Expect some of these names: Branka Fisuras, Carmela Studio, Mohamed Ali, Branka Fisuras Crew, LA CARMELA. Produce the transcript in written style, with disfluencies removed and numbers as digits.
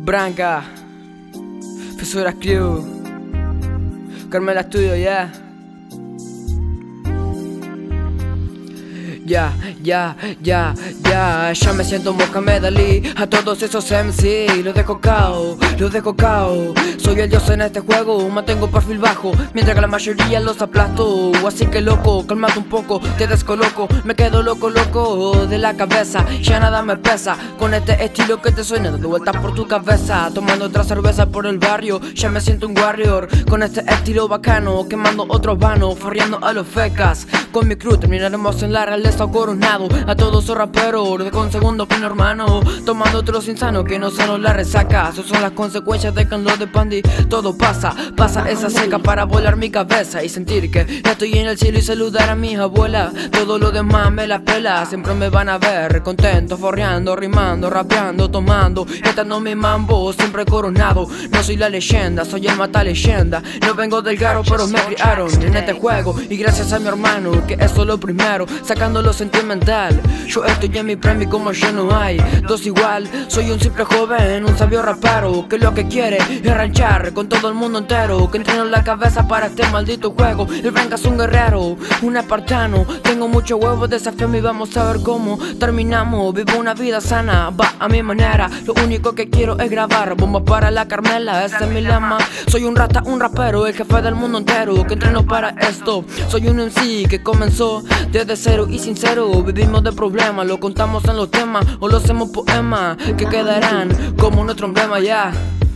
Branka Fisuras Crew, Carmela Studio, yeah. Ya, ya, ya, ya, ya me siento Mohamed Ali. A todos esos MC los dejo cao, los dejo cao. Soy el dios en este juego, mantengo perfil bajo, mientras que la mayoría los aplasto. Así que loco, calmate un poco, te descoloco. Me quedo loco, loco de la cabeza, ya nada me pesa. Con este estilo que te suena dando vueltas por tu cabeza, tomando otra cerveza por el barrio, ya me siento un warrior. Con este estilo bacano, quemando otros vanos, farreando a los fecas. Con mi crew terminaremos en la realeza coronado. A todos esos raperos de con segundo pino, hermano, tomando otros insanos que no se nos la resaca. Esas son las consecuencias de que lo de Pandi. Todo pasa, pasa esa seca para volar mi cabeza y sentir que estoy en el cielo y saludar a mis abuelas. Todo lo demás me las pela, siempre me van a ver contento, forreando, rimando, rapeando, tomando, estando mi mambo, siempre coronado. No soy la leyenda, soy el mata leyenda. No vengo del garo, pero me criaron en este juego, y gracias a mi hermano, que eso es lo primero, sacándolo sentimental. Yo estoy en mi premio como ya no hay dos igual. Soy un simple joven, un sabio rapero, que lo que quiere es ranchar con todo el mundo entero, que entreno la cabeza para este maldito juego. El Branka es un guerrero, un espartano, tengo mucho huevo, desafío y vamos a ver cómo terminamos. Vivo una vida sana, va a mi manera, lo único que quiero es grabar bombas para la Carmela, esa es mi lema. Soy un rata, un rapero, el jefe del mundo entero, que entreno para esto. Soy un MC que comenzó desde cero y sin vivimos de problemas, lo contamos en los temas o lo hacemos poemas que quedarán como nuestro emblema, ya.